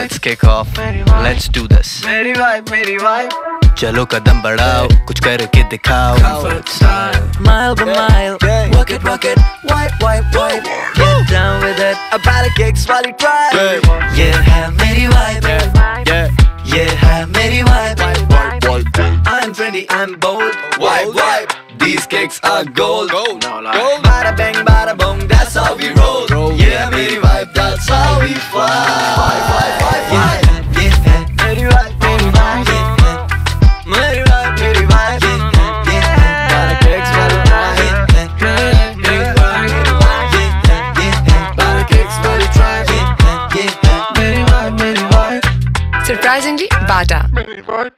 Let's kick off, let's do this. Meri Midiwipe, Meri Midiwipe. चलो कदम बढ़ाओ, कुछ करके दिखाओ. Mile by mile, work it, wipe, wipe, wipe. Get down with it, a ballet kicks while you drive. ये है मेरी vibe, ये है मेरी vibe. I'm trendy, I'm bold, wipe, wipe. These kicks are gold. Bada bang, bada boom, that's how we roll. ये है मेरी vibe, that's how we fly. Surprisingly, Bata.